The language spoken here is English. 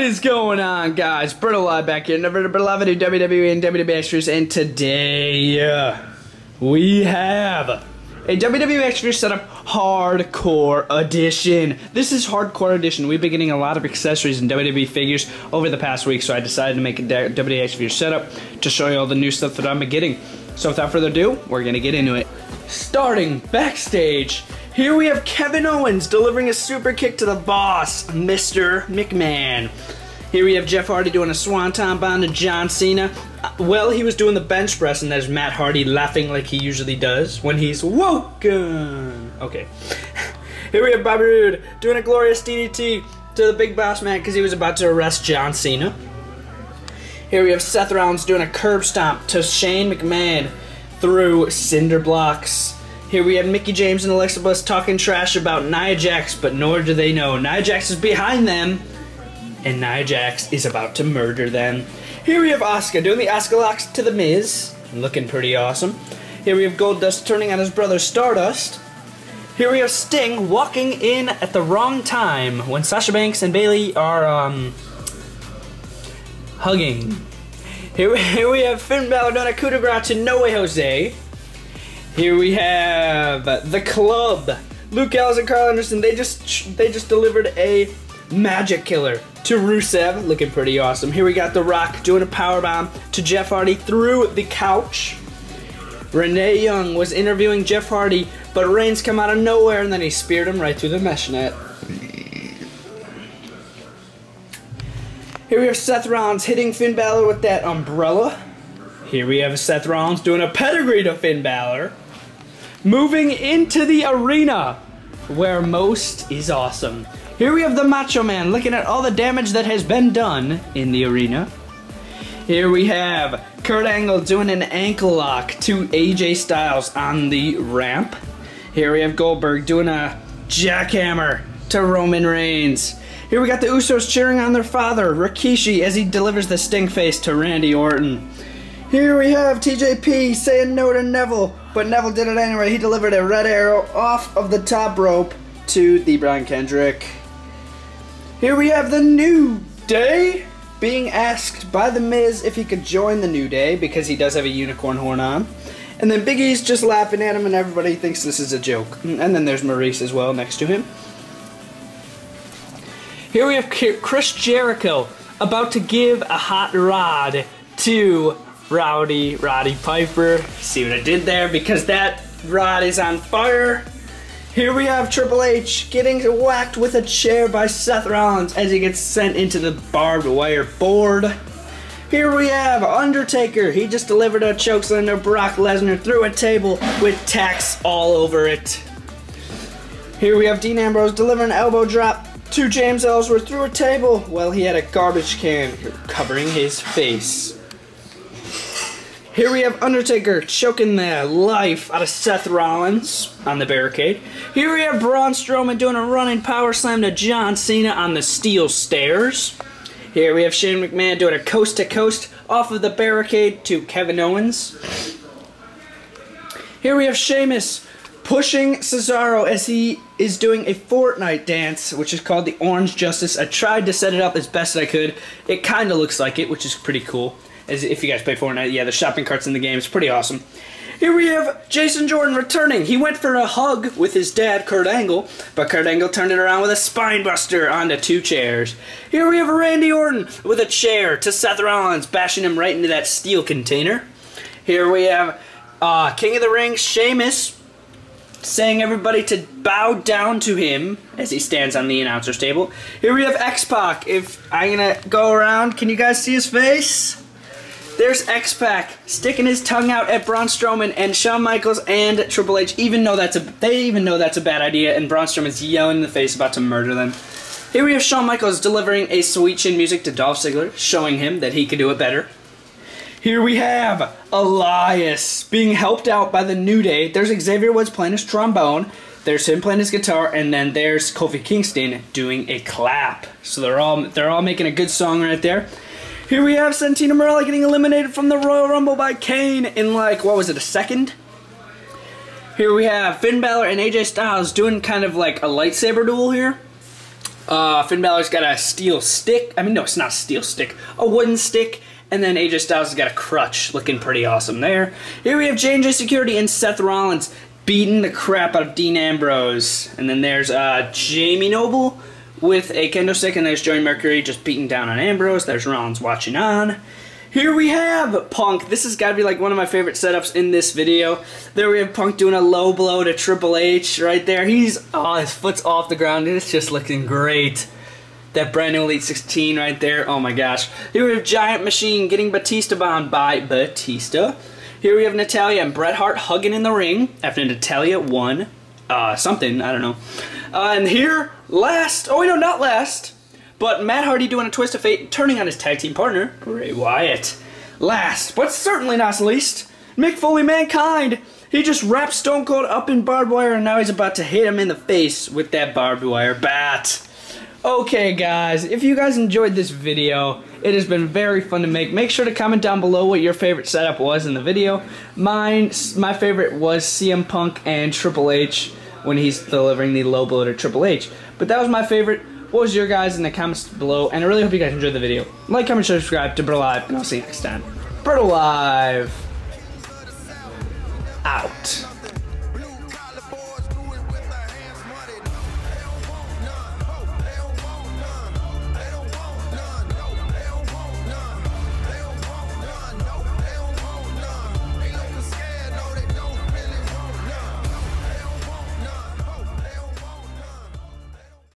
is going on, guys? Brit Alive back here, Brit Alive to WWE and WWE Extras, and today we have a WWE Extra Setup Hardcore Edition. This is Hardcore Edition. We've been getting a lot of accessories and WWE figures over the past week, so I decided to make a WWE Extra Setup to show you all the new stuff that I've been getting. So without further ado, we're gonna get into it. Starting backstage, here we have Kevin Owens delivering a super kick to the boss, Mr. McMahon. Here we have Jeff Hardy doing a swanton bomb to John Cena. Well, he was doing the bench press, and there's Matt Hardy laughing like he usually does when he's woken. Okay. Here we have Bobby Roode doing a glorious DDT to the Big Boss Man because he was about to arrest John Cena. Here we have Seth Rollins doing a curb stomp to Shane McMahon through cinder blocks. Here we have Mickie James and Alexa Bliss talking trash about Nia Jax, but nor do they know. Nia Jax is behind them, and Nia Jax is about to murder them. Here we have Asuka doing the Asuka locks to The Miz, looking pretty awesome. Here we have Goldust turning on his brother Stardust. Here we have Sting walking in at the wrong time when Sasha Banks and Bayley are hugging. Here we have Finn Balor doing a coup de grace to No Way Jose. Here we have The Club, Luke Gallows and Carl Anderson. They just delivered a Magic Killer to Rusev, looking pretty awesome. Here we got The Rock doing a powerbomb to Jeff Hardy through the couch. Renee Young was interviewing Jeff Hardy, but Reigns come out of nowhere and then he speared him right through the mesh net. Here we have Seth Rollins hitting Finn Balor with that umbrella. Here we have Seth Rollins doing a pedigree to Finn Balor. Moving into the arena where most is awesome. Here we have the Macho Man looking at all the damage that has been done in the arena. Here we have Kurt Angle doing an ankle lock to AJ Styles on the ramp. Here we have Goldberg doing a jackhammer to Roman Reigns. Here we got the Usos cheering on their father, Rikishi, as he delivers the Sting face to Randy Orton. Here we have TJP saying no to Neville, but Neville did it anyway. He delivered a red arrow off of the top rope to the Brian Kendrick. Here we have The New Day being asked by The Miz if he could join The New Day because he does have a unicorn horn on. And then Big E's just laughing at him and everybody thinks this is a joke. And then there's Maurice as well next to him. Here we have Chris Jericho about to give a hot rod to Rowdy Roddy Piper. See what I did there? Because that rod is on fire. Here we have Triple H getting whacked with a chair by Seth Rollins as he gets sent into the barbed wire board. Here we have Undertaker. He just delivered a chokeslam to Brock Lesnar through a table with tacks all over it. Here we have Dean Ambrose delivering an elbow drop to James Ellsworth through a table. Well, he had a garbage can covering his face. Here we have Undertaker choking the life out of Seth Rollins on the barricade. Here we have Braun Strowman doing a running power slam to John Cena on the steel stairs. Here we have Shane McMahon doing a coast to coast off of the barricade to Kevin Owens. Here we have Sheamus pushing Cesaro as he is doing a Fortnite dance, which is called the Orange Justice. I tried to set it up as best I could. It kind of looks like it, which is pretty cool. As if you guys play Fortnite, yeah, the shopping cart's in the game. It's pretty awesome. Here we have Jason Jordan returning. He went for a hug with his dad, Kurt Angle, but Kurt Angle turned it around with a spine buster onto two chairs. Here we have Randy Orton with a chair to Seth Rollins, bashing him right into that steel container. Here we have King of the Ring, Sheamus, saying everybody to bow down to him as he stands on the announcer's table. Here we have X-Pac. If I'm going to go around, can you guys see his face? There's X-Pac sticking his tongue out at Braun Strowman, and Shawn Michaels and Triple H even know that's a bad idea, and Braun Strowman's yelling in the face about to murder them. Here we have Shawn Michaels delivering a sweet chin music to Dolph Ziggler, showing him that he could do it better. Here we have Elias being helped out by The New Day. There's Xavier Woods playing his trombone. There's him playing his guitar, and then there's Kofi Kingston doing a clap. So they're all making a good song right there. Here we have Santino Marella getting eliminated from the Royal Rumble by Kane in like, what was it, a second? Here we have Finn Balor and AJ Styles doing kind of like a lightsaber duel here. Finn Balor's got a steel stick. I mean, no, it's not a steel stick. A wooden stick. And then AJ Styles has got a crutch, looking pretty awesome there. Here we have J&J Security and Seth Rollins beating the crap out of Dean Ambrose. And then there's Jamie Noble with a kendo stick. And there's Joey Mercury just beating down on Ambrose. There's Rollins watching on. Here we have Punk. This has got to be like one of my favorite setups in this video. There we have Punk doing a low blow to Triple H right there. He's, oh, his foot's off the ground. It's just looking great. That brand new Elite 16 right there. Oh my gosh. Here we have Giant Machine getting Batista bombed by Batista. Here we have Natalya and Bret Hart hugging in the ring after Natalya won something. I don't know. And here, last, oh wait, no, not last, but Matt Hardy doing a twist of fate, turning on his tag team partner, Bray Wyatt. Last, but certainly not least, Mick Foley, Mankind. He just wrapped Stone Cold up in barbed wire, and now he's about to hit him in the face with that barbed wire bat. Okay guys, if you guys enjoyed this video, it has been very fun to make. Make sure to comment down below what your favorite setup was in the video. My favorite was CM Punk and Triple H when he's delivering the low blow to Triple H. But that was my favorite. What was your guys in the comments below? And I really hope you guys enjoyed the video. Like, comment, share, subscribe to Bird Alive, and I'll see you next time. Bird Alive out.